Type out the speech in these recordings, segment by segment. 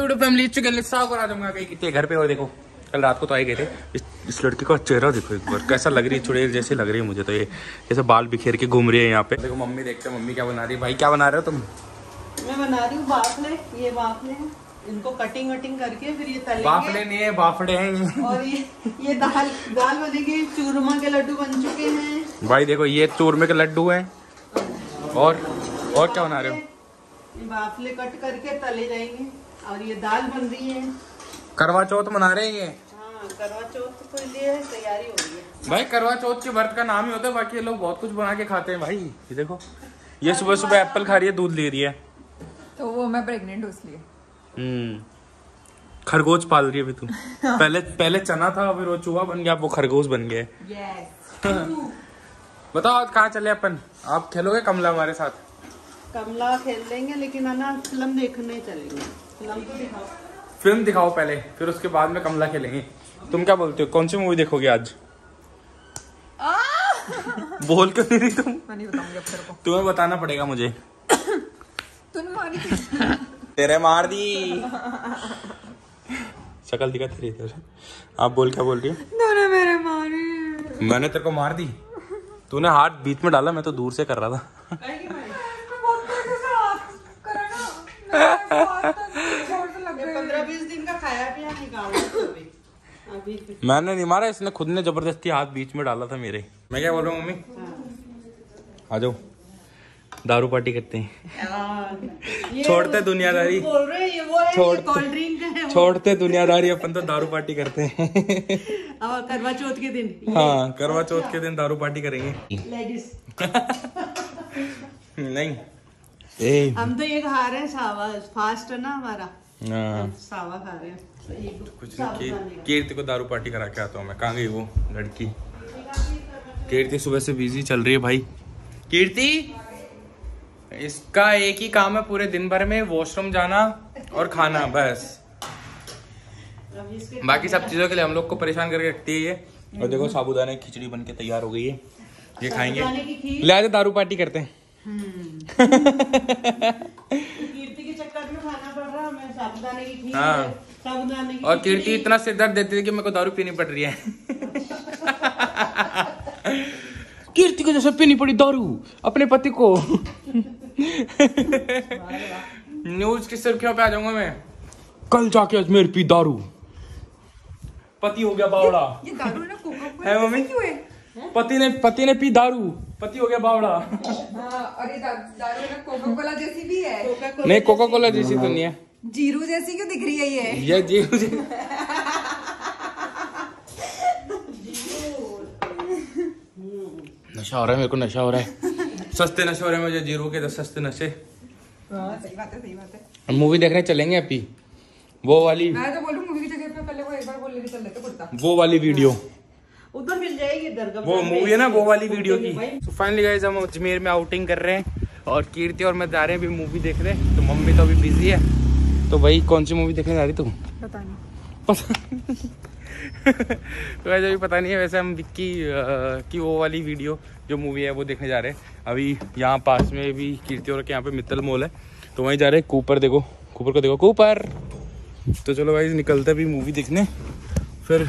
Video family chicken साफ करा दूंगा कहीं कितने घर पे। और देखो कल रात को तो आए गए थे। इस लड़की का चेहरा देखो एक बार, कैसा लग रही है, चुड़ैल जैसी लग रही है मुझे तो। ये जैसे बाल बिखेर के घूम रही है यहाँ पे। देखो मम्मी, देखते हैं मम्मी क्या बना रही है। भाई क्या बना रहे हो तुम? मैं बना रही हूँ बाफले। ये बाफले इनको कटिंग वटिंग करके फिर ये तलेंगे। बाफले नहीं है, बाफड़े हैं। और ये दाल दाल बनेगी। चूरमा के लड्डू बन चुके हैं भाई। देखो ये चूरमे के लड्डू है। और क्या बना रहे हो? बाफले कट करके तले जाएंगे। और ये दाल बन रही है। करवा चौथ मना रहे हैं ये। हाँ, करवा चौथ के लिए तैयारी हो रही है भाई। करवा चौथ के व्रत का नाम ही होता है, बाकी लोग बहुत कुछ बना के खाते हैं भाई। ये देखो ये सुबह सुबह एप्पल खा रही है, दूध ले रही है। तो वो मैं प्रेग्नेंट हूँ इसलिए। खरगोश पाल रही है अभी तुम। पहले चना था, अभी वो चूहा बन गया, अब वो खरगोश बन गया। बताओ कहाँ चले अपन? आप खेलोगे कमला हमारे साथ? कमला खेल लेंगे, लेकिन है ना फिल्म देखने चलेंगे। फिल्म दिखाओ पहले, फिर उसके बाद में कमला खेलेंगे। तुम क्या बोलते हो, कौन सी मूवी देखोगे आज? बोल क्यों नहीं रही तुम? नहीं बताऊंगी अब तेरे को, तुम्हें बताना पड़ेगा मुझे। तेरे मार दी शकल दिखा तेरी। आप बोल, क्या बोल रही हो? तूने मेरे मारी। मैंने तेरे को मार दी? तूने हाथ बीच में डाला, मैं तो दूर से कर रहा था। मैंने नहीं मारा, इसने खुद ने जबरदस्ती हाथ बीच में डाला था मेरे। मैं क्या बोल रहा हूँ मम्मी? आ जाओ दारू पार्टी करते हैं। छोड़ते दुनियादारी, छोड़ते दुनियादारी, अपन तो दारू पार्टी करते हैं। करवा चौथ के दिन। हाँ, करवा चौथ के दिन दारू पार्टी करेंगे। नहीं ए, हम तो ये खा रहे हैं सावा, फास्ट है ना हमारा। सावा खा रहे हैं। कुछ नहीं, कीर्ति को दारू पार्टी करा के आता हूँ मैं। कहाँ गई वो लड़की? कीर्ति सुबह से बिजी चल रही है भाई। कीर्ति, इसका एक ही काम है पूरे दिन भर में, वॉशरूम जाना और खाना, बस। बाकी सब चीजों के लिए हम लोग को परेशान करके रखती है ये। और देखो साबूदाने की खिचड़ी बनके तैयार हो गई है, ये खाएंगे। ले आते, दारू पार्टी करते हैं। कीर्ति के चक्कर में खाना पड़ रहा है, साबूदाने की खीर। हाँ, और कीर्ति इतना सिर दर्द देती है कि मेरे को दारू पीनी पड़ रही है। कीर्ति को जैसे पीनी पड़ी दारू अपने पति को। न्यूज की सुर्खियों पे आ जाऊंगा मैं। कल जाके अजमेर पी दारू, पति हो गया बावड़ा। ये दारू ना है मम्मी? क्यों है? पति ने पी दारू, पति हो गया बावड़ा। और ये दारू ना कोका कोला जैसी भी है। नहीं, कोका कोला जैसी तो नहीं है। जीरू जैसी क्यों दिख रही है ये जीरू जैसी। नशा हो रहा है मेरे को, नशा हो रहा है। सस्ते नशे हो रहे हैं मुझे, जीरो के 10 सस्ते नशे। सही बात है, सही बात है। मूवी देखने चलेंगे अभी, वो वाली। मैं तो बोलूं मूवी की जगह पे पहले वो एक बार बोल लेके चल लेते कुर्ता, वो वाली वीडियो उधर मिल जाएगी। वो मूवी है ना, वो वाली वीडियो की। तो फाइनली गाइस हम अजमेर में आउटिंग कर रहे हैं, और कीर्ति और मैं जा रहे हैं अभी मूवी देखने। तो मम्मी तो अभी बिजी है। तो भाई कौन सी मूवी देखने जा रही तुम? पता नहीं, पता। तो वैसे भी पता नहीं है। वैसे हम विक्की की वो वाली वीडियो जो मूवी है वो देखने जा रहे हैं अभी। यहाँ पास में भी कीर्ति और के यहाँ पे मित्तल मॉल है, तो वहीं जा रहे हैं। कूपर देखो, कूपर को देखो, कूपर। तो चलो भाई निकलते हैं भी मूवी देखने। फिर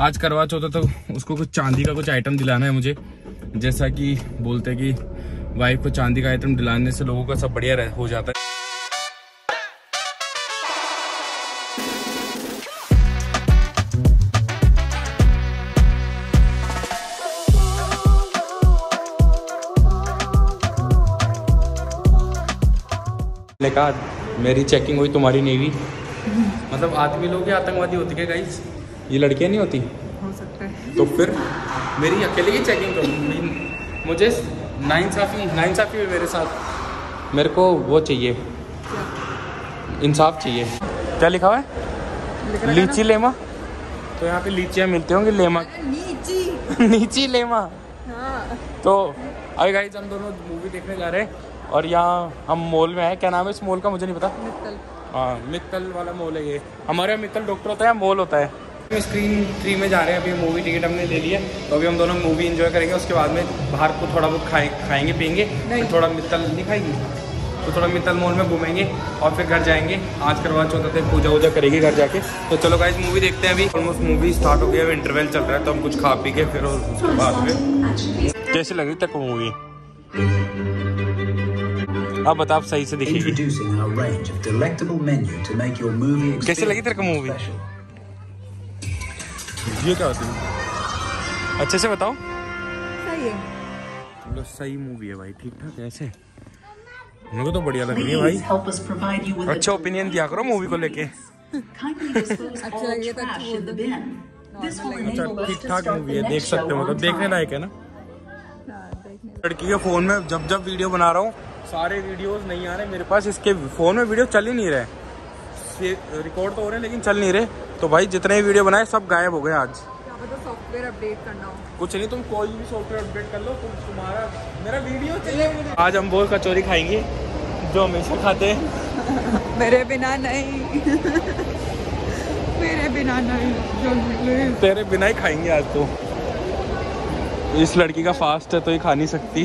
आज करवा चौथ तो उसको कुछ चांदी का कुछ आइटम दिलाना है मुझे। जैसा कि बोलते हैं कि वाइफ को चांदी का आइटम दिलाने से लोगों का सब बढ़िया हो जाता है। कहा मेरी चेकिंग हुई, तुम्हारी नहीं हुई। मतलब आदमी लोग आतंकवादी होते क्या गाइस? ये लड़कियां नहीं होती, हो सकता है। तो फिर मेरी अकेले की चेकिंग करो, मुझे नाइंसाफी है मेरे साथ। मेरे को वो चाहिए, इंसाफ चाहिए। क्या लिखा हुआ है? लीची लेमा। तो यहाँ पे लीचियाँ मिलती होंगी, लेमा लीची लेमा। तो अभी गाइस हम दोनों मूवी देखने जा रहे हैं, और यहाँ हम मॉल में है। क्या नाम है इस मॉल का मुझे नहीं पता। मित्तल। हाँ, मित्तल वाला मॉल है ये। हमारे यहाँ मित्तल डॉक्टर होता है, मॉल होता है। स्क्रीन 3 में जा रहे हैं अभी। मूवी टिकट हमने ले ली है, तो अभी हम दोनों मूवी एंजॉय करेंगे। उसके बाद में बाहर को थोड़ा बहुत खाएंगे पियेंगे, थोड़ा मित्तल नहीं खाएंगे। तो थोड़ा मित्तल मॉल में घूमेंगे और फिर घर जाएंगे। आज करवा चौथ है, पूजा वूजा करेंगे घर जाके। तो चलो गाइस मूवी देखते हैं। अभी ऑलमोस्ट मूवी स्टार्ट हो गया, इंटरवल चल रहा है, तो हम कुछ खा पी के फिर उसके बाद में। कैसी लग रही तक मूवी आप बताओ, सही से दिखेगी। कैसी लगी तेरे को मूवी? ये क्या होती है, अच्छे से बताओ। सही है, मतलब सही मूवी है भाई, ठीक ठाक। ऐसे मुझे तो बढ़िया लग रही है भाई। अच्छा ओपिनियन दिया करो मूवी को लेके। अच्छा ठीक ठाक मूवी है, देख सकते हो, मतलब देखने लायक है ना। लड़की के फोन में जब वीडियो बना रहा हूँ सारे वीडियोस नहीं आ रहे मेरे पास, इसके फ़ोन में वीडियो चल ही नहीं रहे। रिकॉर्ड तो हो रहे हैं लेकिन चल नहीं रहे। तो भाई जितने बनाए सब गायब हो गए आज। क्या पता सॉफ्टवेयर अपडेट करना हो। कुछ नहीं, तुम कोई भी सॉफ्टवेयर अपडेट कर लो, तुम्हारा मेरा वीडियो चले। आज हम वो कचौरी खाएंगे जो हमेशा खाते हैं। मेरे बिना नहीं मेरे बिना नहीं, तेरे बिना ही खाएंगे आज। तो इस लड़की का फास्ट है तो ये खा नहीं सकती।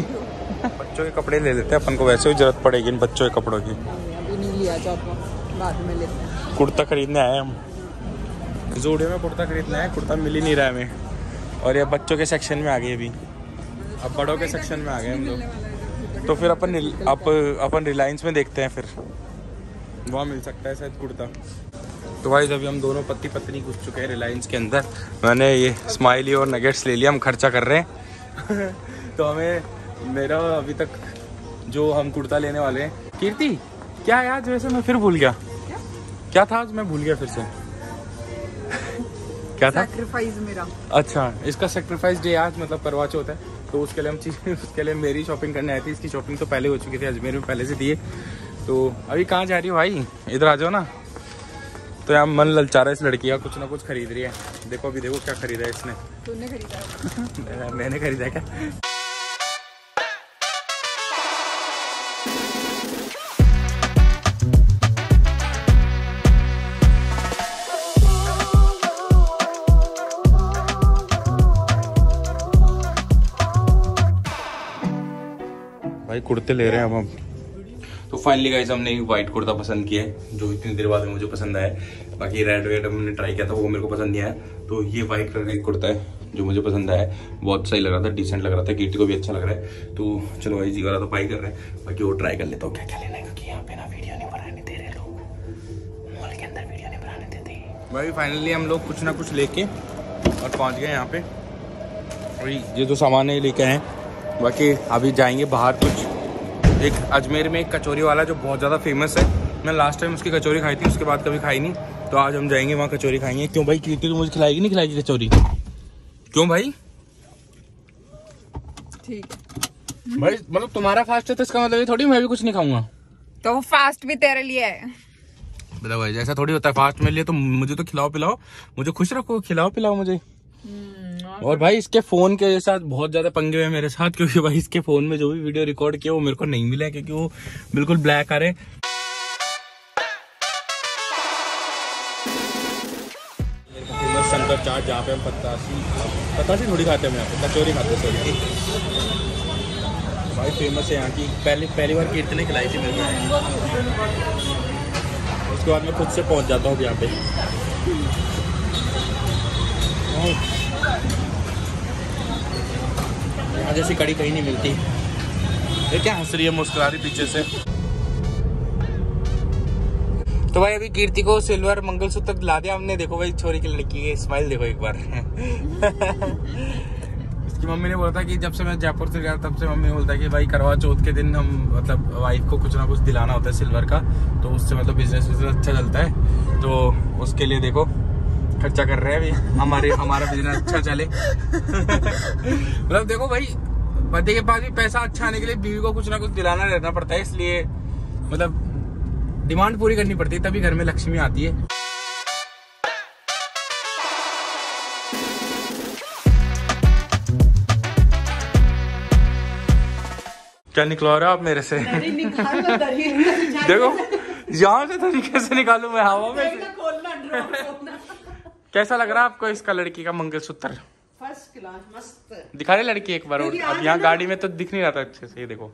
बच्चों के कपड़े ले लेते हैं अपन को, वैसे भी जरूरत पड़ेगी इन बच्चों के कपड़ों की। अभी नहीं लिया, बाद में लेते हैं। कुर्ता खरीदने आए हम, जोड़ियों में कुर्ता खरीदना है। कुर्ता मिल ही नहीं रहा हमें, और ये बच्चों के सेक्शन में आ गए। अभी अब बड़ों के सेक्शन में आ गए हम लोग। तो फिर अपन रिलायंस में देखते हैं, फिर वहाँ मिल सकता है शायद कुर्ता। तो भाई अभी हम दोनों पति पत्नी घुस चुके हैं रिलायंस के अंदर। मैंने ये स्माइली और नगेट्स ले लिया, हम खर्चा कर रहे हैं। तो हमें मेरा अभी तक जो हम कुर्ता लेने वाले हैं। कीर्ति क्या है आज? वैसे मैं फिर भूल गया क्या था आज, मैं भूल गया फिर से। क्या था? सैक्रिफाइस मेरा। अच्छा, इसका सैक्रिफाइस डे आज, मतलब करवा चौथ है, तो उसके लिए हम मेरी शॉपिंग करने आई थी। इसकी शॉपिंग तो पहले हो चुकी थी, अजमेर में पहले से दिए। तो अभी कहाँ जा रही हो भाई, इधर आ जाओ ना। तो यहाँ मन ललचा रहा है इस लड़की का, कुछ ना कुछ खरीद रही है। देखो अभी देखो क्या खरीदा है इसने। तूने खरीदा? मैंने खरीदा है क्या? कुर्ते ले रहे हैं हम। तो फाइनली गाइस हमने वाइट कुर्ता पसंद किया है, जो इतनी देर बाद मुझे पसंद आया। बाकी रेड वेड हमने ट्राई किया था, वो मेरे को पसंद नहीं आया। तो ये वाइट कलर का कुर्ता है जो मुझे पसंद आया, बहुत सही लग रहा था, डिसेंट लग रहा था। कीर्ति को भी अच्छा लग रहा है। तो चलो भाई जी वाला तो बाई कर रहे हैं, बाकी वो ट्राई कर लेता हूँ क्या क्या लेना है, क्योंकि यहाँ पे ना वीडियो नहीं बनाने दे रहे लोग, मॉल के अंदर वीडियो नहीं बनाने देते। भाई फाइनली हम लोग कुछ ना कुछ लेके और पहुँच गए यहाँ पे। ये जो सामान है लेके आए, बाकी अभी जाएंगे बाहर। कुछ एक अजमेर में एक कचौरी वाला जो बहुत ज़्यादा फेमस है, मैं लास्ट टाइम उसकी कचौरी खाई थी, उसके बाद कभी खाई नहीं। तो आज हम जाएंगे वहाँ कचौरी खाएंगे। क्यों भाई कीर्ति तो मुझे खिलाएगी नहीं, खिलाएगी कचौरी? क्यों भाई? ठीक भाई, मतलब तुम्हारा फास्ट है तो इसका मतलब ये थोड़ी मैं भी कुछ नहीं खाऊंगा। तो वो फास्ट भी तेरे लिए है, बताओ भाई, ऐसा थोड़ी होता है। फास्ट मेरे लिए तो मुझे तो खिलाओ पिलाओ, मुझे खुश रखो, खिलाओ पिलाओ मुझे। और भाई इसके फ़ोन के साथ बहुत ज़्यादा पंगे हुए मेरे साथ, क्योंकि भाई इसके फ़ोन में जो भी वीडियो रिकॉर्ड किया वो मेरे को नहीं मिला, क्योंकि वो बिल्कुल ब्लैक आ रहे। फेमस शंकर चाट, जहाँ पे हम पतासी थोड़ी खाते हैं, यहाँ पे कचौरी खाते हैं भाई, फेमस है यहाँ की। पहली बार कीर्ति ने खिलाई थी मेरे को, उसके बाद मैं खुद से पहुँच जाता हूँ यहाँ पे। जैसी कड़ी कहीं नहीं मिलती। ये क्या हंस रही है, मुस्कुरा रही पीछे से। तो भाई अभी कीर्ति को सिल्वर मंगलसूत्र दिला दिया हमने। देखो भाई छोरी की लड़की की स्माइल देखो एक बार। इसकी मम्मी ने बोला था कि जब से मैं जयपुर से गया तब से मम्मी ने बोलता है कि भाई करवा चौथ के दिन हम मतलब वाइफ को कुछ ना कुछ दिलाना होता है सिल्वर का, तो उससे मतलब बिजनेस अच्छा चलता है। तो उसके लिए देखो खर्चा कर रहे हैं अभी, हमारा बिजनेस अच्छा चले। मतलब देखो भाई, पति के पास भी पैसा अच्छा आने के लिए बीवी को कुछ ना कुछ दिलाना रहना पड़ता है, इसलिए मतलब डिमांड पूरी करनी पड़ती है, तभी घर में लक्ष्मी आती है। क्या निकलवा रहे हो आप मेरे से? देखो यहाँ से तरीके से निकालू मैं हवा में। कैसा लग रहा है आपको इसका लड़की का मंगलसूत्र? फर्स्ट क्लास, मस्त। दिखा रहे लड़की एक बार, और अब यहाँ गाड़ी में तो दिख नहीं रहा था अच्छे से। ये देखो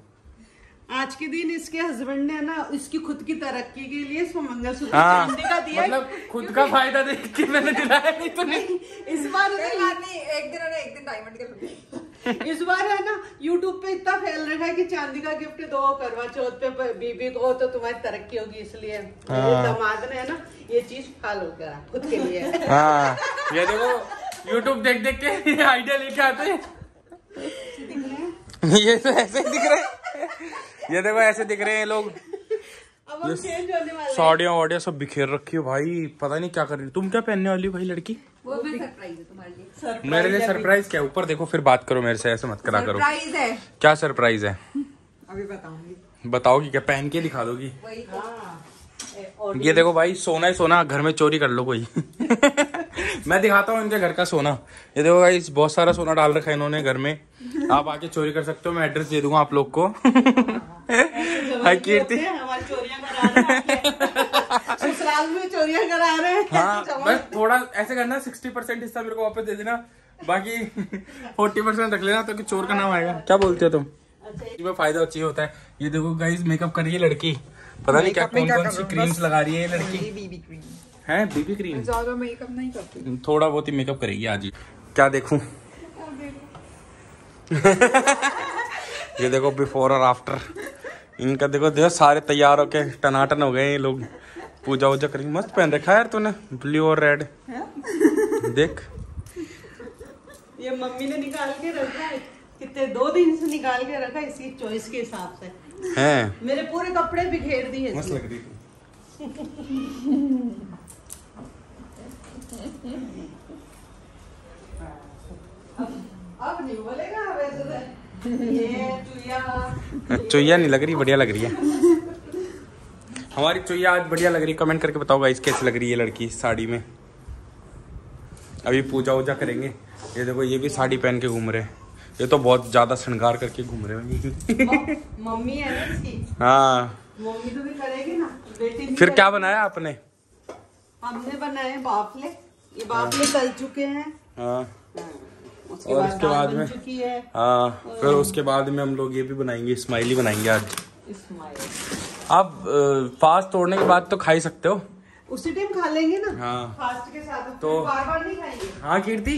आज के दिन इसके हस्बैंड ने ना इसकी खुद की तरक्की के लिए इसको मंगलसूत्र चांदी का दिया, मतलब खुद का फायदा देख के मैंने दिलाया नहीं तो नहीं। इस बार एक दिन डायमंड के इस बार है ना यूट्यूब पे इतना फैल रहा है कि चांदी का गिफ्ट दो करवा चौथ पे बीबी को तो तुम्हारी तरक्की होगी, इसलिए दामाद ने है ना ये चीज फाल हो गया खुद के लिए। ये देखो यूट्यूब देख देख के आइडिया लेके आते हैं, ये तो ऐसे ही दिख रहे हैं, ये देखो ऐसे दिख रहे हैं लोग। अब हम चेंज होने वाले हैं, साड़ियाँ वाड़ियाँ सब बिखेर रखी है भाई, पता नहीं क्या कर रही। तुम क्या पहनने वाली हो भाई लड़की? वो भी सरप्राइज है तुम्हारे लिए। सरप्राइज मेरे लिए? सरप्राइज क्या? ऊपर देखो फिर बात करो मेरे से, ऐसे मत करा करो। सरप्राइज है? क्या सरप्राइज है अभी बताऊंगी। बताओगी क्या? पहन के दिखा दोगी? ये देखो भाई सोना ही सोना, घर में चोरी कर लो कोई। मैं दिखाता हूँ इनके घर का सोना। ये देखो भाई बहुत सारा सोना डाल रखा है इन्होंने घर में, आप आके चोरी कर सकते हो। मैं एड्रेस दे दूंगा आप लोग को। हाय कीर्ति, हमारी चोरियां करा ससुराल में चोरियां करा रहे हैं। हाँ बस थोड़ा ऐसे करना, 60% हिस्सा मेरे को वापस दे देना, बाकी 40% रख लेना, तो चोर का नाम आएगा। क्या बोलते हो तुम? इसमें फायदा अच्छी होता है। ये देखो गाइस मेकअप कर रही है लड़की, पता नहीं क्या कौन कौन सी क्रीम्स लगा रही है लड़की। है बीबी क्रीम? ज्यादा मेकअप नहीं करती, थोड़ा बहुत ही मेकअप करेगी आज ही। क्या देखूं? ये देखो बिफोर और आफ्टर इनका, देखो देखो सारे तैयार होके टनाटन हो गए ये लोग। पूजा वूजा करेंगे। मस्त पहन रखा है यार तूने, ब्लू और रेड देख। ये मम्मी ने निकाल के रखा है, कितने 2 दिन से निकाल के रखा है, इसी चॉइस के हिसाब से है। मेरे पूरे कपड़े बिखेर दिए। मस्त लग रही अब नहीं बोलेगा वैसे। ये चुईया नहीं लग रही, बढ़िया लग रही है हमारी चुईया आज, बढ़िया लग रही। कमेंट करके बताओ गाइस कैसी लग रही है लड़की साड़ी में। अभी पूजा वूजा करेंगे। ये देखो ये भी साड़ी पहन के घूम रहे हैं, ये तो बहुत ज्यादा श्रृंगार करके घूम रहे हैं। मम्मी है ना इसकी। हाँ मम्मी तो भी करेगी ना, बेटी भी। फिर क्या बनाया आपने? हमने बनाए बाफले, ये बाफले तल चुके हैं। उसके बाद में फिर उसके बाद में हम लोग ये भी बनाएंगे, स्माइली बनाएंगे आज। आप फास्ट तोड़ने के बाद तो खा ही सकते हो, उसी टाइम खा लेंगे ना। हाँ फास्ट के साथ तो बार-बार नहीं खाएंगे। हाँ कीर्ति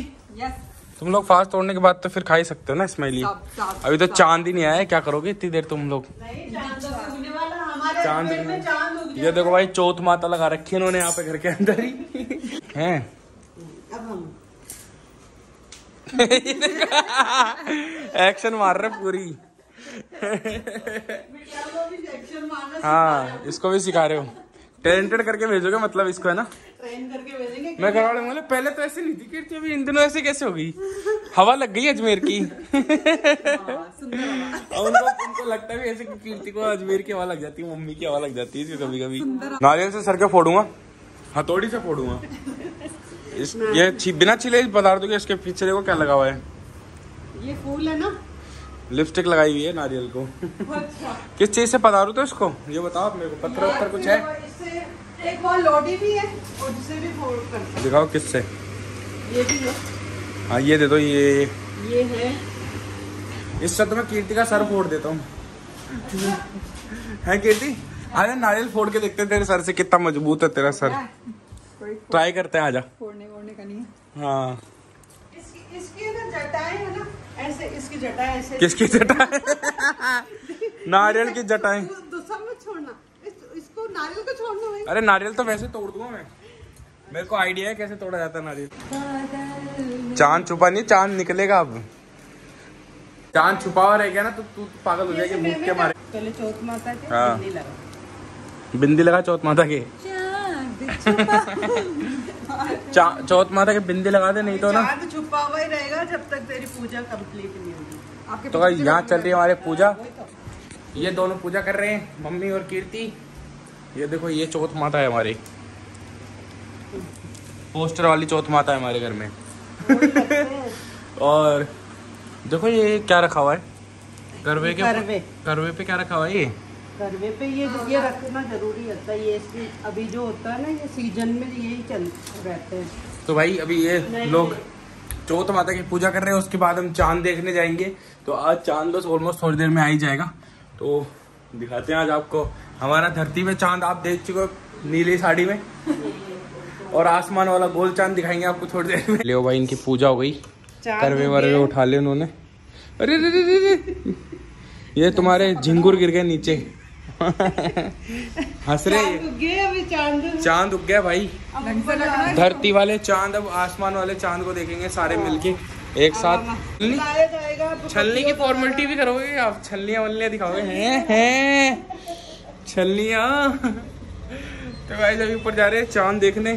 तुम लोग फास्ट तोड़ने के बाद तो फिर खा ही सकते हो ना स्माइली। अभी तो चांद ही नहीं आया है, क्या करोगे इतनी देर तुम लोग? चांद। ये देखो भाई चौथ माता लगा रखी है इन्होंने यहाँ पे घर के अंदर ही है। एक्शन मार रहे पूरी। हाँ इसको भी सिखा रहे हो, टैलेंटेड करके भेजोगे मतलब इसको, है ना? ट्रेन करके भेजेंगे। मैं करवा लूंगा। पहले तो ऐसे नहीं थी कीर्ति, अभी इन दिनों ऐसे कैसे हो गई? हवा लग गई अजमेर की। उनको लगता है ऐसे कीर्ति को अजमेर की हवा लग जाती है, मम्मी की हवा लग जाती है कभी कभी। नारियल से सर के फोड़ूंगा, हथौड़ी से फोड़ूंगा। ये बिना छिले बता दोगे इसके पीछे देखो क्या लगा हुआ है, ये फूल है ना, लिपस्टिक लगाई हुई है नारियल को। किस चीज से पधारू तो इसको ये बताओ मेरे को, पत्थर वत्थर कुछ है? एक बार लोडी भी है और जिसे भी फोड़ कर दिखाओ। किससे? ये भी है। हाँ ये दे दो, ये है। इससे तो मैं कीर्ति का सर फोड़ देता हूँ। है कीर्ति? अरे नारियल फोड़ के देखते तेरे सर से कितना मजबूत है तेरा सर। ट्राई करते हैं आजा। फोड़ने का नहीं है। हाँ इसकी ना जटाएं है ना ऐसे, इसकी जटाएं ऐसे। किसकी जटाएं? नारियल की जटाएं। छोड़ना इसको, नारियल को छोड़ना भाई। अरे नारियल तो वैसे तोड़ दूंगा मैं, मेरे को आइडिया है कैसे तोड़ा जाता है नारियल। चांद छुपा नहीं, चांद निकलेगा अब। चांद छुपा हुआ रहेगा ना तो तू पागल हो जाएगी मुँह के मारे। पहले चौथ माता के बिंदी लगा, बिंदी लगा चौथ माता के। चौथ माता के बिंदी लगा दे, नहीं तो ना चांद छुपा हुआ ही रहेगा जब तक तेरी पूजा कम्प्लीट नहीं होगी। तो यहाँ चल रही है हमारे पूजा, ये दोनों पूजा कर रहे हैं मम्मी और कीर्ति। ये देखो ये चौथ माता है हमारी, पोस्टर वाली चौथ माता है हमारे घर में। और देखो ये क्या रखा हुआ है करवे के, करवे पे क्या रखा हुआ है? ये करवे पे ये रखना जरूरी होता है, ये अभी जो होता है ना ये सीजन में यही चल रहते हैं। तो भाई अभी ये लोग चौथ माता की पूजा कर रहे हैं, उसके बाद हम चांद देखने जाएंगे। तो आज चांद बस ऑलमोस्ट थोड़ी देर में आ ही जाएगा, तो दिखाते हैं आज आपको हमारा धरती पे चांद। आप देख चुके हो नीली साड़ी में, और आसमान वाला गोल चांद दिखाएंगे आपको थोड़ी देर में। ले भाई इनकी पूजा हो गई, करवे वरवे उठा ले उन्होंने। अरे ये तुम्हारे झिंगुर गिर गए नीचे। हंस रहे, चांद उग गया भाई। धरती वाले चांद अब आसमान वाले चांद को देखेंगे सारे मिलके एक साथ। छलनी की फॉर्मेलिटी भी करोगे आप, छलनियां वलनियां दिखाओगे, हैं छलनियां। तो भाई अभी ऊपर जा रहे हैं चांद देखने।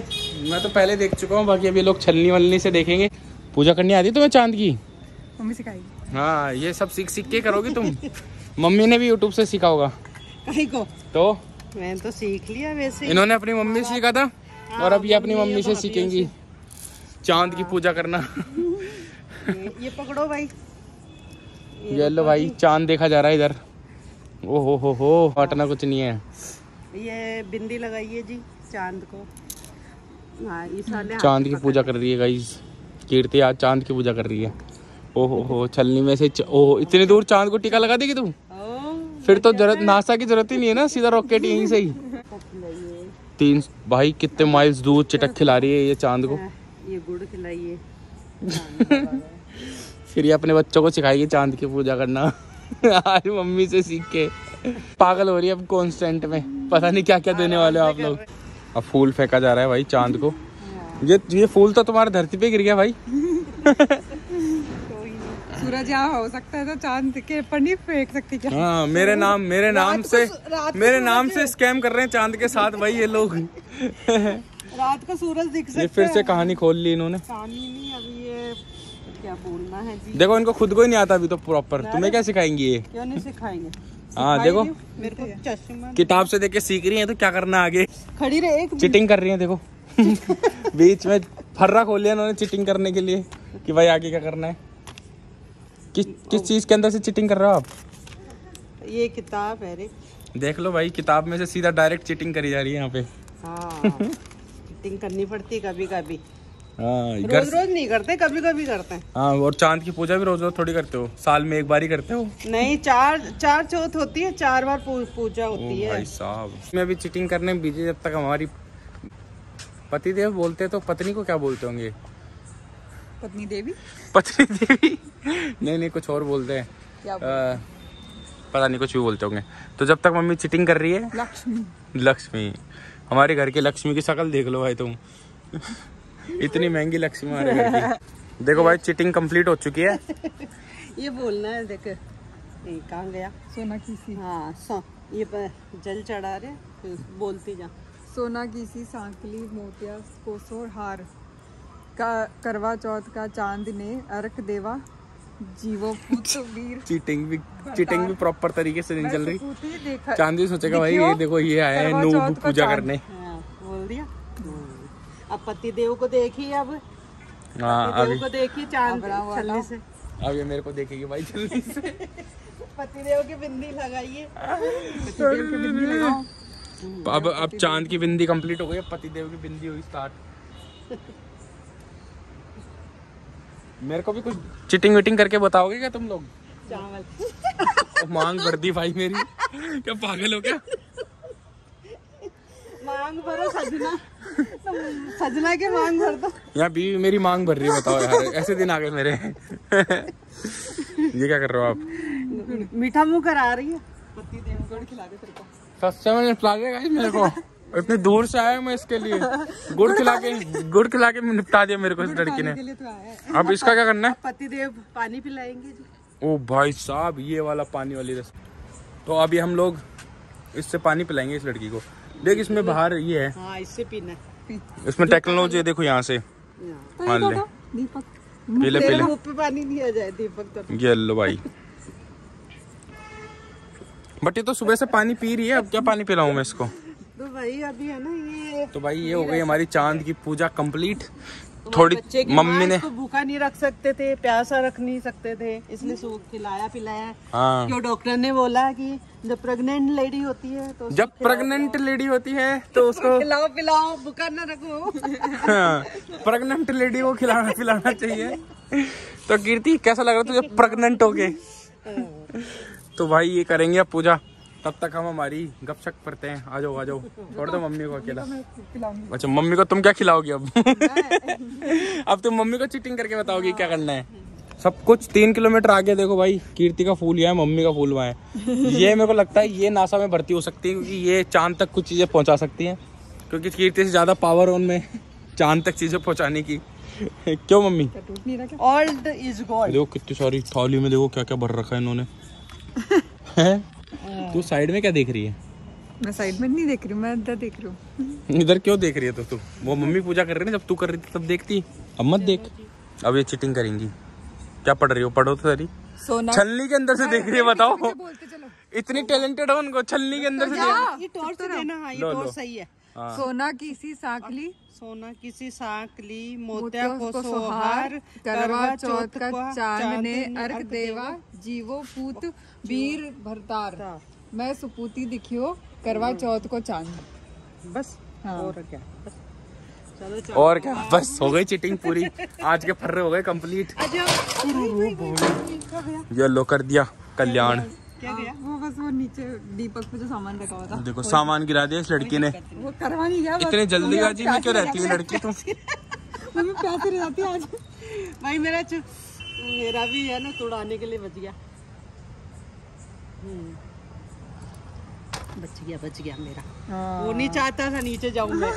मैं तो पहले देख चुका हूँ, बाकी अभी लोग छलनी वलनी से देखेंगे। पूजा करनी आती तुम्हें चांद की? मम्मी सिखाएगी। हाँ ये सब सीख सीख के करोगी तुम। मम्मी ने भी यूट्यूब से सीखा होगा को। तो मैंने तो सीख लिया वैसे, इन्होंने अपनी मम्मी से सीखा था और अब ये अपनी मम्मी से सीखेंगी चांद की पूजा करना। ये पकड़ो भाई, ये लो भाई चांद देखा जा रहा है इधर। ओ हो हटना कुछ नहीं है। ये बिंदी लगाइए जी चांद को। चांद की पूजा कर रही है गाइस, कीर्ति आज चांद की पूजा कर रही है। ओहो हो छलनी में से ओह इतनी दूर चांद को टीका लगा देगी तुम? फिर तो जरूरत नासा की जरूरत ही नहीं है ना, सीधा रॉकेट यहीं से ही। तीन भाई कितने माइल्स दूर चिटक खिला रही है ये चांद को। ये गुड़ खिलाइए। फिर ये अपने बच्चों को सिखाएगी चांद की पूजा करना। आज मम्मी से सीख के पागल हो रही है अब कॉन्स्टेंट में, पता नहीं क्या क्या देने वाले हो आप लोग। अब फूल फेंका जा रहा है भाई चांद को। ये फूल तो तुम्हारे धरती पे गिर गया भाई। सूरज यहाँ हो सकता है तो चांद के पर नहीं फेंक सकती क्या? हाँ मेरे नाम से स्कैम कर रहे हैं चांद के साथ भाई ये लोग। रात को सूरज दिख सकता है। फिर से कहानी खोल ली इन्होंने। कहानी नहीं, अभी ये क्या बोलना है जी। देखो इनको खुद को ही नहीं आता अभी तो प्रॉपर, तुम्हें क्या सिखाएंगी ये? क्यों नहीं सिखाएंगे। हाँ देखो मेरे को चश्मा किताब से देख के सीख रही है तो क्या करना आगे। खड़ी रहे, एक चिटिंग कर रही है देखो। बीच में फर्रा खोल लिया इन्होंने चिटिंग करने के लिए कि भाई आगे क्या करना है। किस चीज के अंदर से चीटिंग कर रहे हो आप? ये किताब है रे। देख लो भाई किताब में से सीधा डायरेक्ट चीटिंग करी जा रही है यहाँ पे। हाँ चीटिंग करनी पड़ती है कभी कभी। हाँ रोज नहीं करते, कभी कभी करते हैं। हाँ और चांद की पूजा भी रोज रोज थोड़ी करते हो, साल में एक बार ही करते हो। नहीं चार चौथ होती है, 4 बार पूजा होती है। भाई साहब इसमें भी चीटिंग करने में बिजी, जब तक हमारी पति देव बोलते तो पत्नी को क्या बोलते होंगे? पत्नी देवी नहीं कुछ और बोलते हैं, पता नहीं कुछ भी बोलते होंगे। तो जब तक मम्मी चिटिंग कर रही है, लक्ष्मी हमारे घर की लक्ष्मी की शकल देख लो भाई तुम। इतनी महंगी लक्ष्मी हमारे घर की। देखो भाई चिटिंग कंप्लीट हो चुकी है। ये बोलना है देखो कहाँ गया सोना किसी। हाँ ये जल चढ़ा रहे बोलती जा। सोना किसी सांकली मोतिया कोसोर हार का, करवा चौथ का चांद ने अर्क देवा जीवो वीर। चीटिंग भी प्रॉपर तरीके से नहीं चल रही। चांद सोचेगा भाई ये देखो ये आया है नूब पूजा करने। बोल दिया अब पति देव को देखी, अब देव को देखी चांद छलनी से। अब ये मेरे को देखेगी भाई छलनी से। पति देव की बिंदी लगाइए। अब चांद की बिंदी कंप्लीट हो गई, अब पति देव की बिंदी हुई स्टार्ट। मेरे को भी कुछ चिटिंग विटिंग करके बताओगे क्या तुम लोग? चावल मांग भर दी भाई मेरी। क्या पागल हो क्या? मांग भरो सजना, तो सजना के मांग भर दो। यहाँ बीवी मेरी मांग भर रही है, बताओ यार ऐसे दिन आ गए मेरे। ये क्या कर रहे हो आप? मीठा मुंह करा रही है। पति देव गुड़ खिला दे तेरे को। सस्ते में खिला देगा मेरे को, इतने दूर से आया मैं इसके लिए। गुड़ खिला के निपटा दिया मेरे को इस लड़की ने। अब इसका क्या करना है? पति देव पानी पिलाएंगे। ओ भाई साहब ये वाला पानी वाली रस। तो अभी हम लोग इससे पानी पिलाएंगे इस लड़की को। देख इसमें बाहर ये है। हाँ, इससे पीना है। इसमें टेक्नोलॉजी है देखो, यहाँ से मान ले दीपक पीले पीले पानी दिया जाए दीपक। ये लो भाई, बट ये तो सुबह से पानी पी रही है, अब क्या पानी पिलाऊं मैं इसको? तो भाई अभी है ना ये। तो भाई ये हो गई हमारी चांद की पूजा कंप्लीट। तो थोड़ी मम्मी ने तो भूखा नहीं रख सकते थे, प्यासा रख नहीं सकते थे, इसलिए सूप खिलाया पिलाया। हाँ। क्यों डॉक्टर ने बोला कि जब प्रेग्नेंट लेडी होती है तो उसको खिलाओ पिलाओ, भूखा ना रखो। प्रेग्नेंट लेडी को खिलाना पिलाना चाहिए। तो कीर्ति कैसा लग रहा था जब प्रेग्नेंट हो गए? तो भाई ये करेंगे अब पूजा। तब तक हम हमारी गपशप करते हैं। आ जाओ आ जाओ, छोड़ दो मम्मी को अकेला। अच्छा मम्मी को तुम क्या खिलाओगे अब? अब तुम मम्मी को चीटिंग करके बताओगी क्या करना है। सब कुछ 3 किलोमीटर आगे देखो भाई, कीर्ति का फूल यहाँ है, मम्मी का फूल वहाँ है। ये मेरे को लगता है ये नासा में भर्ती हो सकती है, क्योंकि ये चांद तक कुछ चीज़ें पहुँचा सकती हैं, क्योंकि कीर्ति से ज़्यादा पावर उनमें चांद तक चीज़ें पहुँचाने की। क्यों मम्मी? Old is gold। देखो कितनी सारी थाली में देखो क्या क्या भर रखा है इन्होंने। तू साइड में क्या देख रही है? मैं साइड में नहीं देख रही, मैं इधर देख रही हूँ। इधर क्यों देख रही है? तो तू वो मम्मी पूजा कर रही है, जब तू कर रही थी तब देखती, अब मत देख। अब ये चीटिंग करेंगी। क्या पढ़ रही हो? पढ़ो तो सारी। छलनी के अंदर से देख रही है, बताओ। इतनी टैलेंटेड हो उनको, छलनी के अंदर से। ये टॉर्च देना, हां ये टॉर्च सही है। सोना किसी साखली, सोना किसी साखली, मोतिया को सोहार, करवा चौथ का चांद ने अर्घ देवा, जीवो पूत वीर भरतार, मैं सुपूती दिखियो करवा चौथ को चांद। बस हाँ। और क्या बस। चलो चलो और क्या बस, हो गई चीटिंग पूरी। आज के फर्रे हो गए कंप्लीट। ये लो कर दिया कल्याण। क्या गया? वो बस वो नीचे दीपक पे जो सामान रखा हुआ था, देखो सामान गिरा दिया इस लड़की ने। वो करवा नहीं गया, इतने जल्दीबाजी में क्यों रहती है लड़की तुम? मम्मी प्यासे रहती है आज भाई। मेरा भी है ना, थोड़ा आने के लिए बच गया। बच गया मेरा। वो नहीं चाहता था नीचे जाऊं मैं।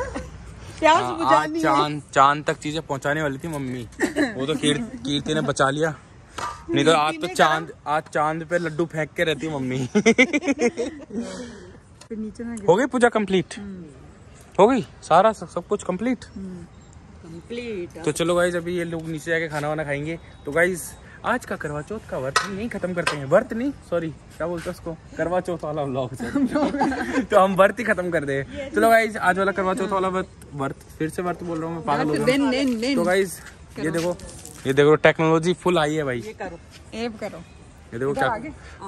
प्यास बुझानी है। चांद तक चीजें पहुंचाने वाली थी मम्मी, वो तो कीर्ति ने बचा लिया, नहीं तो आज चांद पे लड्डू फेंक के रहती मम्मी। हो गई पूजा कंप्लीट, हो गई सारा सब कुछ कंप्लीट। तो चलो गाइज, अभी ये लोग नीचे जाके खाना वाना खाएंगे। तो गाइज आज का करवा चौथ का व्रत नहीं खत्म करते हैं, व्रत नहीं सॉरी क्या बोलते हैं उसको, करवा चौथ वाला व्लॉग। तो हम व्रत ही खत्म कर दे। चलो गाइज आज वाला करवा चौथ वाला व्रत, फिर से व्रत बोल रहा हूँ मैं, पागल हो। तो गाइज ये देखो टेक्नोलॉजी फुल आई है भाई। ये करो ये देखो क्या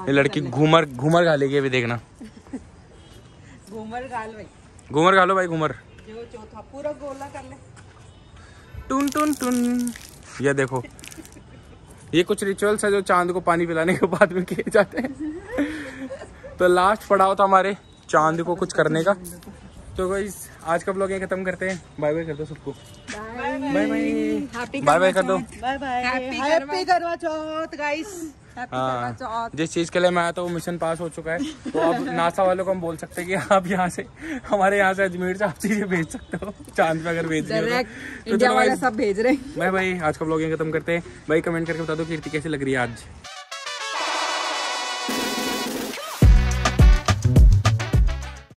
ये लड़की घूमर खा लेगी अभी, देखना। घूमर खा लो भाई जो चौथा पूरा गोला कर ले, टुन टुन टुन। ये देखो ये कुछ रिचुअल्स है जो चांद को पानी पिलाने के बाद में किए जाते हैं। तो लास्ट पड़ाव था हमारे चांद को कुछ करने का। तो भाई आज का ब्लॉग यहीं खत्म करते हैं। बाय बाय कर दो सबको, बाय बाय कर दो, बाय बाय। हैप्पी करवा चौथ गाइस, हैप्पी करवा चौथ। जिस चीज के लिए मैं आया था वो मिशन पास हो चुका है। तो अब नासा वालों को हम बोल सकते हैं कि आप यहाँ से, हमारे यहाँ से अजमेर से आप चीजें भेज सकते हो चांद पे, अगर भेज रहे हो तो। सब भेज रहे हैं। बाय बाय, आज का ब्लॉग यहीं खत्म करते हैं। भाई कमेंट करके बता दो कीर्ति कैसी लग रही है आज।